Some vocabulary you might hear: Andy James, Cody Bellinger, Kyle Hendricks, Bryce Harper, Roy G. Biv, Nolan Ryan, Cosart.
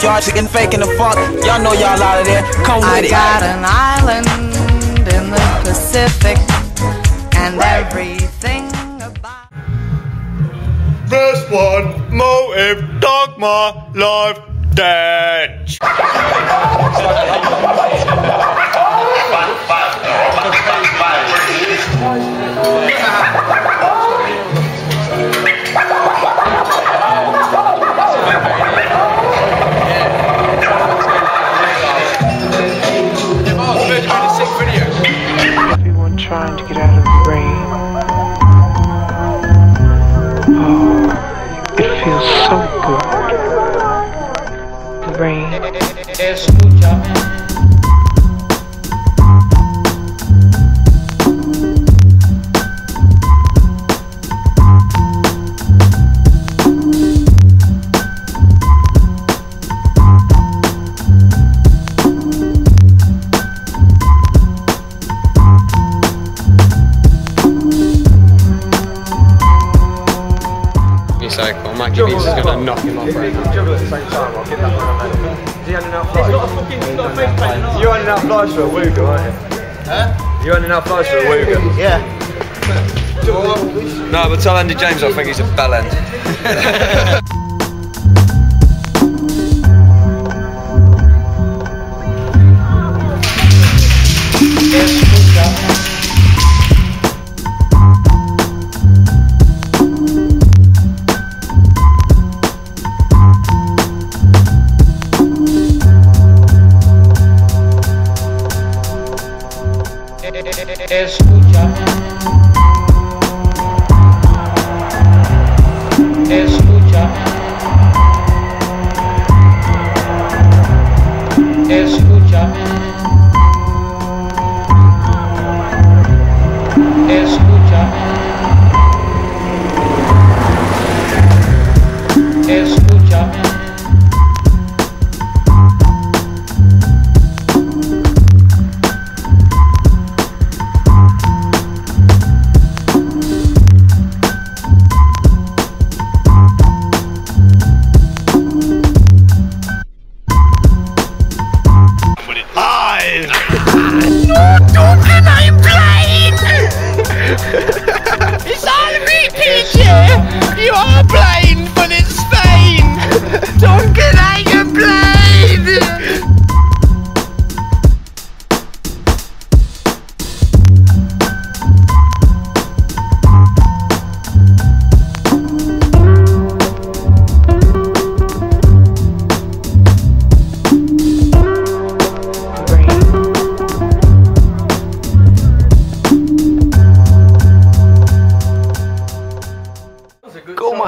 fuck y'all chicken faking the fuck. Y'all know y'all out of there. Come with it. I got an island in the Pacific and everything about. This one motive dog my life dead. Trying to get out of the rain. Oh, it feels so good. The rain. He's just gonna knock him off right now. Juggle at the same time, I'll get that one in a minute. Is he handing out flies? He's got a face paint. You're handing out flies for a Wooga, aren't you? Huh? You're handing out flies for a Wooga? Yeah. No, but tell Andy James I think he's a bell end.